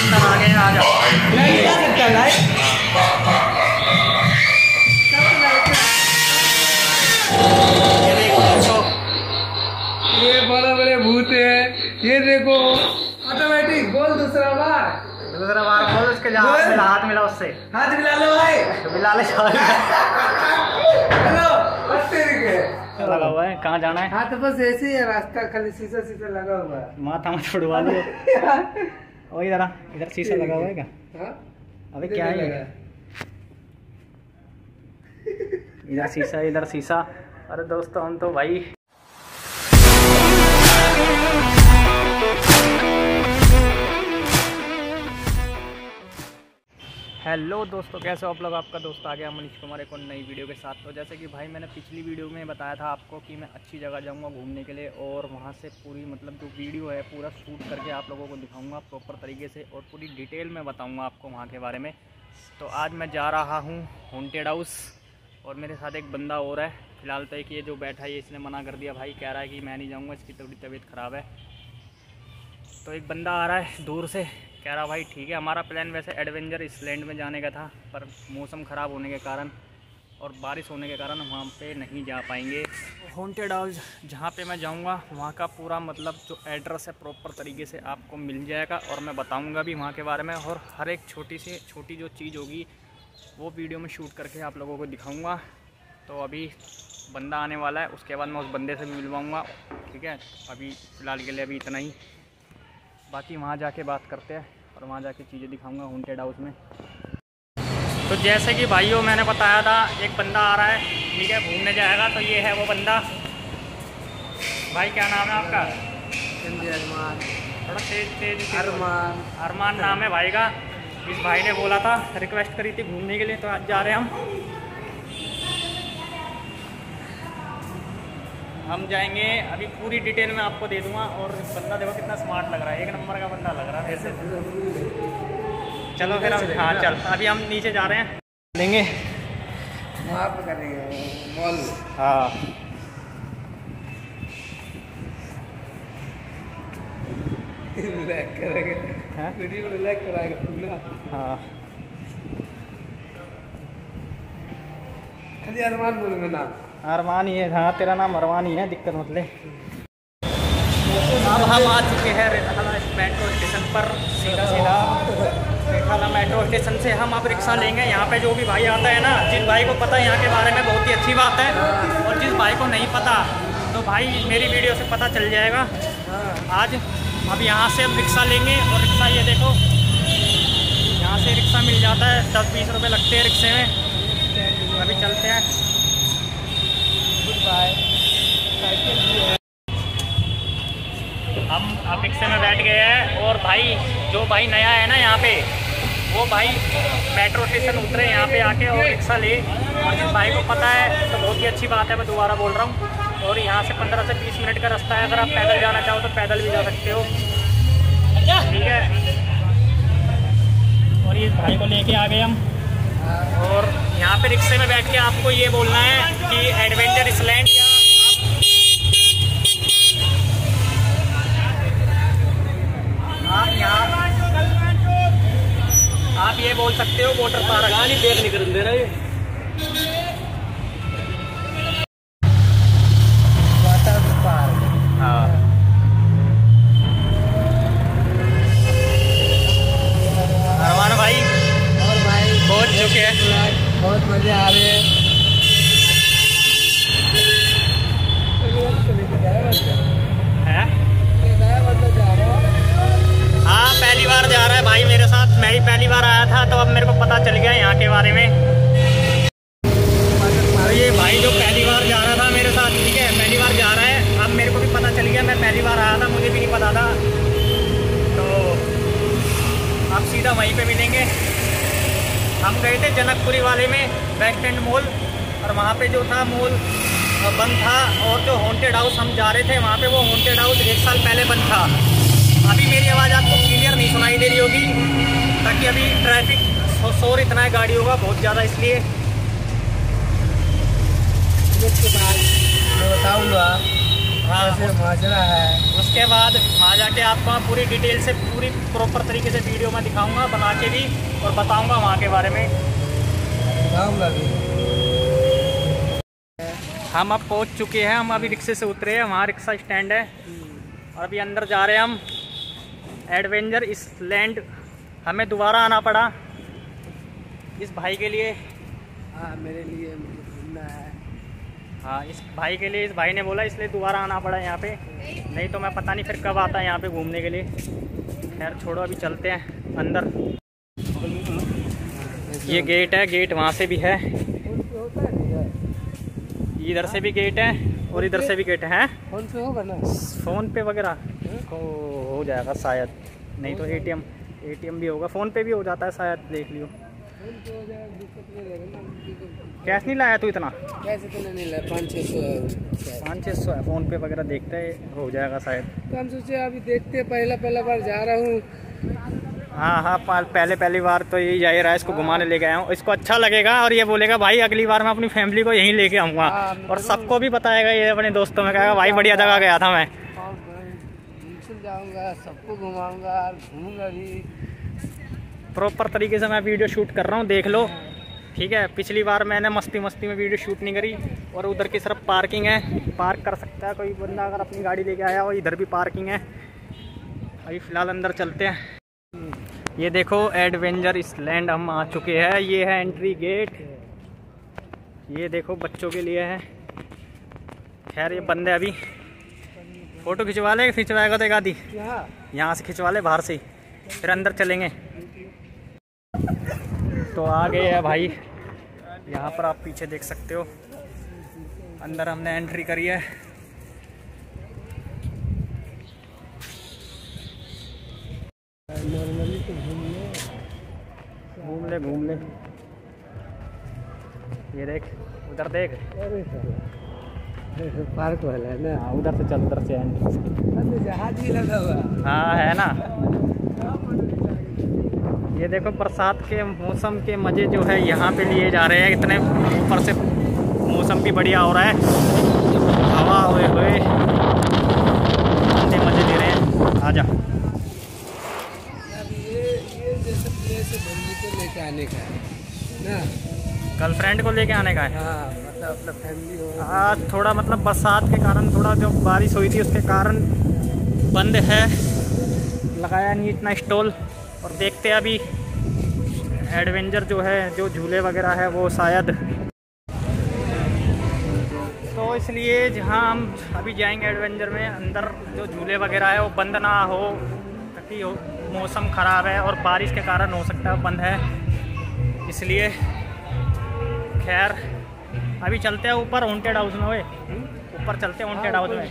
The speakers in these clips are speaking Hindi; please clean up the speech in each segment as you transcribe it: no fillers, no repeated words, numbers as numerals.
सब आ गए, आ जाओ। लाइट आ सकता है, लाइट ये देखो ऑटोमेटिक बोल दूसरा बार बोल उसके हाथ मिला उससे लो भाई लगा हुआ है। कहाँ जाना है? हाथ बस ऐसे ही रास्ता खाली शीशा लगा हुआ है। माथा मत छुड़वा लो और इधर शीशा लगा हुआ है क्या? अबे क्या है इधर शीशा। अरे दोस्तों हम तो भाई हेलो दोस्तों, कैसे हो आप लोग? आपका दोस्त आ गया मनीष कुमार एक और नई वीडियो के साथ। तो जैसे कि भाई मैंने पिछली वीडियो में बताया था आपको कि मैं अच्छी जगह जाऊंगा घूमने के लिए और वहां से पूरी मतलब जो वीडियो है पूरा शूट करके आप लोगों को दिखाऊंगा प्रॉपर तरीके से और पूरी डिटेल में बताऊंगा आपको वहाँ के बारे में। तो आज मैं जा रहा हूँ हॉन्टेड हाउस और मेरे साथ एक बंदा और है। फिलहाल तो एक ये जो बैठा है इसने मना कर दिया, भाई कह रहा है कि मैं नहीं जाऊँगा, इसकी थोड़ी तबीयत ख़राब है। तो एक बंदा आ रहा है दूर से, कह रहा भाई ठीक है। हमारा प्लान वैसे एडवेंचर आईलैंड में जाने का था पर मौसम ख़राब होने के कारण और बारिश होने के कारण वहाँ पे नहीं जा पाएंगे। हॉन्टेड हाउस जहाँ पे मैं जाऊँगा वहाँ का पूरा मतलब जो एड्रेस है प्रॉपर तरीके से आपको मिल जाएगा और मैं बताऊँगा भी वहाँ के बारे में और हर एक छोटी से छोटी जो चीज़ होगी वो वीडियो में शूट करके आप लोगों को दिखाऊँगा। तो अभी बंदा आने वाला है, उसके बाद मैं उस बंदे से भी मिलवाऊँगा, ठीक है। अभी फ़िलहाल के लिए अभी इतना ही, बाकी वहाँ जाके बात करते हैं और वहाँ जाके चीज़ें दिखाऊंगा हॉन्टेड हाउस में। तो जैसे कि भाइयों मैंने बताया था एक बंदा आ रहा है, ठीक है, घूमने जाएगा। तो ये है वो बंदा। भाई क्या नाम है आपका? अरमान। थोड़ा तेज। अरमान नाम है भाई का। इस भाई ने बोला था, रिक्वेस्ट करी थी घूमने के लिए, तो आज जा रहे हैं हम जाएंगे। अभी पूरी डिटेल में आपको दे दूंगा। और बंदा देखो कितना स्मार्ट लग रहा है, एक नंबर का बंदा लग रहा है ऐसे। चलो फिर हम, हाँ चल, अभी हम नीचे जा रहे हैं, लेंगे वहाँ पर करेंगे मॉल। हाँ करेंगे। हाँ खाली अरमान बोलूँगा नाम, अरमान ही है। हाँ तेरा नाम मर्वानी ही है, दिक्कत मत ले। अब हम आ चुके हैं रेखा खला मेट्रो स्टेशन पर। सीधा रेखा खला मेट्रो स्टेशन से हम अब रिक्शा लेंगे। यहाँ पे जो भी भाई आता है ना, जिस भाई को पता है यहाँ के बारे में बहुत ही अच्छी बात है और जिस भाई को नहीं पता तो भाई मेरी वीडियो से पता चल जाएगा। आज अब यहाँ से हम रिक्शा लेंगे और रिक्शा ये देखो यहाँ से रिक्शा मिल जाता है, 10-20 रुपये लगते हैं रिक्शे में। अभी चलते हैं। हम अब रिक्शे में बैठ गए हैं और भाई जो भाई नया है ना यहाँ पे, वो भाई मेट्रो स्टेशन उतरे यहाँ पे आके और रिक्शा ले। और जिस भाई को पता है तो बहुत ही अच्छी बात है, मैं दोबारा बोल रहा हूँ। और यहाँ से 15 से 20 मिनट का रास्ता है, अगर आप पैदल जाना चाहो तो पैदल भी जा सकते हो, ठीक है। और इस भाई को लेके आ गए हम और यहाँ पे रिक्शे में बैठ के आपको ये बोलना है कि एडवेंचर आईलैंड या आप ये बोल सकते हो वाटर पार्क। गाड़ी देख निकल दे रही वाटर पार्क। हाँ अरमान भाई और भाई पहुँच चुके हैं, बहुत मजे आ रहे हैं। हाँ पहली बार जा रहा है भाई मेरे साथ, मैं ही पहली बार आया था तो अब मेरे को पता चल गया यहाँ के बारे में। और ये भाई जो पहली बार जा रहा था मेरे साथ, ठीक है, पहली बार जा रहा है, अब मेरे को भी पता चल गया। मैं पहली बार आया था, मुझे भी नहीं पता था। तो आप सीधा वहीं पे मिलेंगे। हम गए थे जनकपुरी वाले में वेस्ट एंड मॉल और वहाँ पे जो था मॉल बंद था और जो हॉन्टेड हाउस हम जा रहे थे वहाँ पे वो हॉन्टेड हाउस 1 साल पहले बंद था। अभी मेरी आवाज़ आपको क्लियर नहीं सुनाई दे रही होगी ताकि अभी ट्रैफिक शोर इतना है गाड़ियों का बहुत ज़्यादा, इसलिए उसके बाद बताऊँगा। हाँ माजरा है, उसके उसके बाद वहाँ जाके आपको पूरी डिटेल से पूरी प्रॉपर तरीके से वीडियो में दिखाऊंगा, बना के भी, और बताऊंगा वहाँ के बारे में। हम अब पहुँच चुके हैं, हम अभी रिक्शे से उतरे हैं, वहाँ रिक्शा स्टैंड है और अभी अंदर जा रहे हैं हम एडवेंचर आईलैंड। हमें दोबारा आना पड़ा इस भाई के लिए। हाँ, मेरे लिए घूमना है। हाँ, इस भाई के लिए, इस भाई ने बोला इसलिए दोबारा आना पड़ा यहाँ पे, नहीं तो मैं पता नहीं फिर कब आता है यहाँ पे घूमने के लिए। खैर छोड़ो, अभी चलते हैं अंदर। ये गेट है, गेट वहाँ से भी है, इधर से भी गेट है और इधर से भी गेट है। फोन पे होगा ना? फ़ोन पे वगैरह हो जाएगा शायद, नहीं तो एटीएम भी होगा, फ़ोन पे भी हो जाता है शायद, देख लियो। कैश नहीं लाया तू? इतना कैश इतना नहीं लाया, 500-600 है। फ़ोन पे वगैरह देखते हैं, हो जाएगा शायद। तो हम सोचे अभी देखते, पहला बार जा रहा हूँ। हाँ, पहली बार तो यही जा रहा है, इसको घुमाने लेके आया हूँ, इसको अच्छा लगेगा और ये बोलेगा भाई अगली बार मैं अपनी फैमिली को यहीं लेके आऊँगा, और सबको भी बताएगा, ये अपने दोस्तों में कहेगा भाई बढ़िया जगह गया था मैं, जाऊँगा सबको घुमाऊँगा, घूमूँगा भी। प्रॉपर तरीके से मैं वीडियो शूट कर रहा हूँ, देख लो, ठीक है। पिछली बार मैंने मस्ती में वीडियो शूट नहीं करी, और उधर की सिर्फ पार्किंग है, पार्क कर सकता है कोई बंदा अगर अपनी गाड़ी लेके आया हो, इधर भी पार्किंग है। अभी फ़िलहाल अंदर चलते हैं। ये देखो एडवेंचर आईलैंड हम आ चुके हैं, ये है एंट्री गेट, ये देखो बच्चों के लिए है। खैर ये बंदे अभी फ़ोटो खिंचवा ले, खिंचवाएगा तो एक आधी यहाँ से खिंचवा ले, बाहर से ही, फिर अंदर चलेंगे। तो आ गए हैं भाई, यहाँ पर आप पीछे देख सकते हो, अंदर हमने एंट्री करी है। घूम ले, ये देख उधर देख, पार्क वाला है ना, उधर से चल, उधर से जहाज भी लगा हुआ, हाँ है ना। ये देखो बरसात के मौसम के मज़े जो है यहाँ पे लिए जा रहे हैं, इतने ऊपर से मौसम भी बढ़िया हो रहा है, हवा हुए इतने मज़े ले रहे हैं। आजा, लेके आने का है ना, गर्लफ्रेंड को लेके आने का है। हाँ, मतलब अपना फैमिली हो। आज थोड़ा मतलब बरसात के कारण, थोड़ा जो बारिश हुई थी उसके कारण बंद है, लगाया नहीं इतना स्टॉल। और देखते हैं अभी एडवेंचर जो है, जो झूले वगैरह है वो शायद, तो इसलिए जहाँ हम अभी जाएंगे एडवेंचर में, अंदर जो झूले वगैरह है वो बंद ना हो, ताकि हो, मौसम ख़राब है और बारिश के कारण हो सकता है बंद है, इसलिए। खैर अभी चलते हैं ऊपर हॉन्टेड हाउस में, हुए ऊपर चलते हैं हॉन्टेड हाउस में,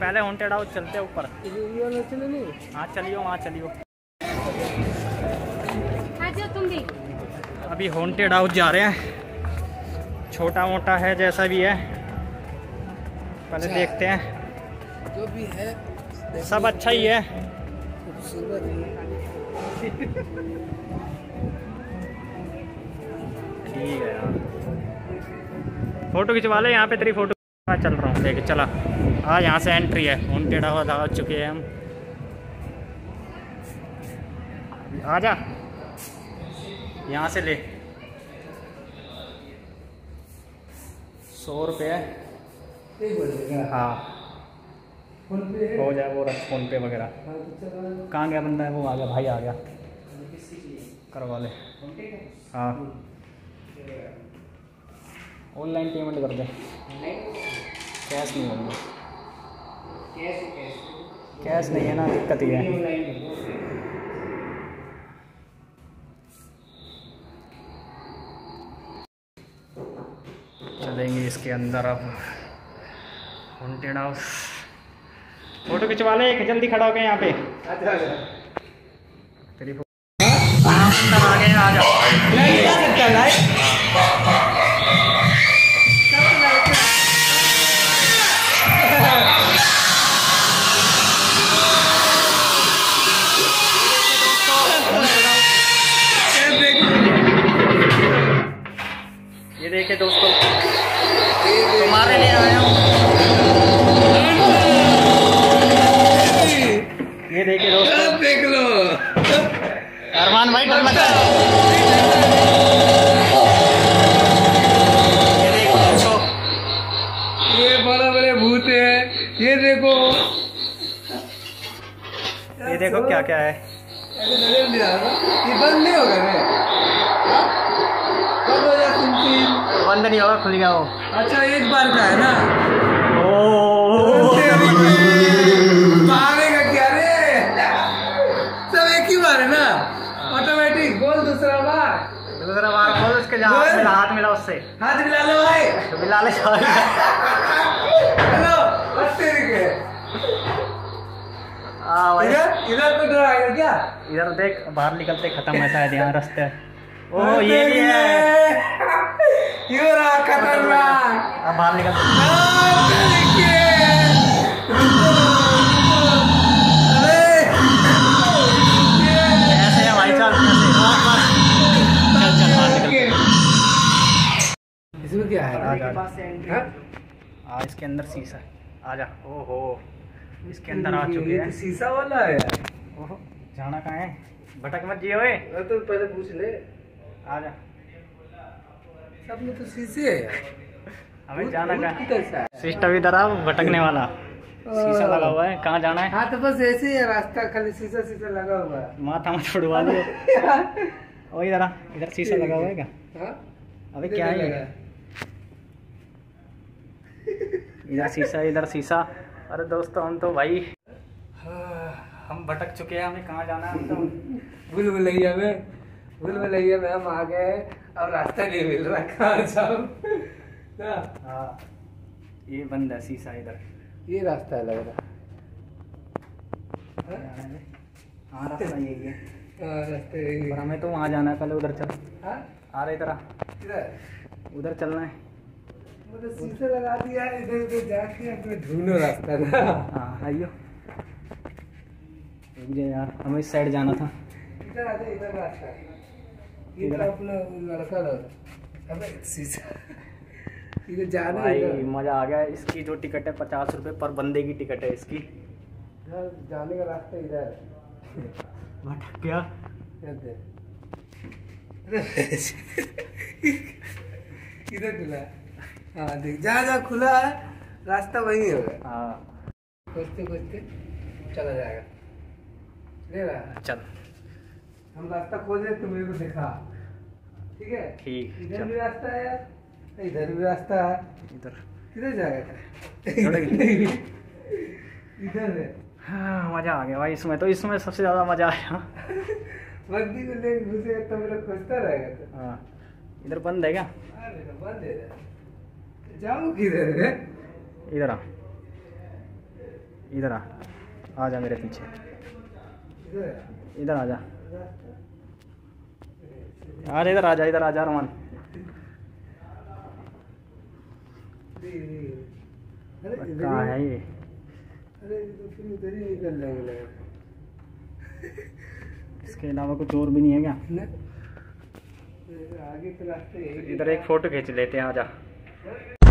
पहले हॉन्टेड हाउस चलते हैं ऊपर। हाँ चलियो, वहाँ चलियो। अभी हॉन्टेड हाउस जा रहे हैं, छोटा मोटा है जैसा भी है, पहले देखते हैं। जो भी है सब अच्छा ही है। ठीक है यार, फोटो खिंचवा ले, यहाँ पे तेरी फोटो चल रहा हूँ, देखे चला। हाँ यहाँ से एंट्री है, हॉन्टेड हाउस आ चुके हैं हम। आजा यहाँ से ले, 100 रुपये है। हाँ हो जाए, वो रख फोन पे वगैरह। कहाँ गया बंदा है? वो आ गया भाई, आ गया, करवा ले। हाँ ऑनलाइन पेमेंट कर दे, कैश नहीं होगा, कैश नहीं है ना, दिक्कत ही है। चलेंगे इसके अंदर अब, हॉन्टेड हाउस, फोटो खिंचवा ले, जल्दी खड़ा हो गए यहाँ पे। ये देखे दोस्तों, तुम्हारे लिए आया हूँ। अरमान भाई डर मत ये देखो, ये बड़े बड़े भूत है। ये देखो, ये देखो क्या क्या है। ये बंद नहीं होगा, बंद नहीं होगा, खुल गया वो। अच्छा एक बार का है ना। मारेगा क्या रे, सब एक ही बार है ना, ऑटोमेटिक। बोल दूसरा बार, दूसरा बार बोल। उसके हाथ मिला, उससे हाथ मिला लो भाई, मिला ले। इधर इधर पे डर आएगा क्या? इधर देख, बाहर निकलते खत्म होता है यहाँ रास्ते। ओ ये भी है, ये रहा खतरनाक। अब बाहर निकलते भाई, चल चल। इसमें क्या है? आ इसके अंदर शीशा। आजा। ओहो, इसके अंदर आ चुके हैं। शीशा वाला है। ओहो, जाना कहाँ है? भटक मत जियो। मैं तो पहले पूछ ले। आजा। सब में तो शीशे है, हमें जाना कहाँ है? सिस्टम इधर आओ, भटकने वाला। शीशा लगा हुआ है, कहाँ जाना है? हाँ तो बस ऐसे ही है रास्ता, खाली शीशा शीशा लगा हुआ है। माथा मत छुड़वा दो। वही इधर, इधर शीशा लगा हुआ है क्या? अबे क्या है? इधर शीशा, इधर शीशा। अरे दोस्तों, हम तो भाई हम भटक चुके हैं, हमें कहाँ जाना है? हम तो भूल भुलैया में हम आ गए और रास्ता नहीं मिल रहा, कहाँ जाऊँ ना। हाँ ये बंद है शीशा, इधर ये रास्ता है लग रहा। हाँ रास्ता यही है, रास्ता यही है। हमें तो वहाँ जाना है पहले, उधर चल। हाँ आ रहे तरह, इधर उधर चलना है। तो शीशा लगा दिया, इधर उधर जाके अपने ढूंढो रास्ता ना। हाँ आइयो, यार हमें इस साइड जाना था। इधर आते, इधर रास्ता है। इधर अपना लड़का लगा। अबे शीशा, इधर जाना भाई। मजा आ गया। इसकी जो टिकट है 50 रुपये पर बंदे की टिकट है इसकी। इधर जाने का रास्ता इधर। भटक गया। इधर खुला है। हाँ देख, जहाँ खुला है रास्ता वही होगा। हाँ खोजते खोजते चला जाएगा। ले रहा है, चल हम रास्ता खोजे, तो मेरे को दिखा। ठीक है, ठीक। इधर भी रास्ता है यार, इधर भी रास्ता है। इधर किधर जाएगा? इधर है। हाँ मजा आ गया भाई इसमें तो। इसमें सबसे ज़्यादा मजा आया बंदी को देख घुसेगा तो मेरा खोजता रहेगा। हाँ इधर बंद है क्या? बंद है। जाओ किधर है? इधर आ, इधर आ, आ जा मेरे पीछे। इधर आ जा, अरे इधर आ जा, इधर आ जा अरमान। कहाँ है ये? अरे तो फिर उधर ही निकल जाएंगे। इसके अलावा कुछ और भी नहीं है क्या? आगे तो रास्ते। इधर एक फोटो खींच लेते हैं, आ जा।